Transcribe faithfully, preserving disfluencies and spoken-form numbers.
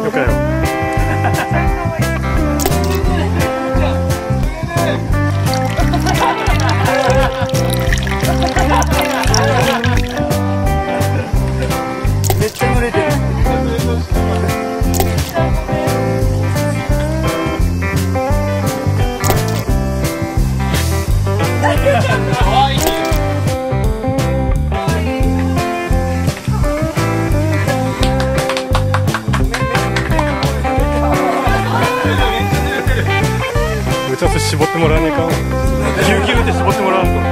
よかよ。めっちゃ濡れてる。絞ってもらわねえか。ぎゅうぎゅうで絞ってもらわんと。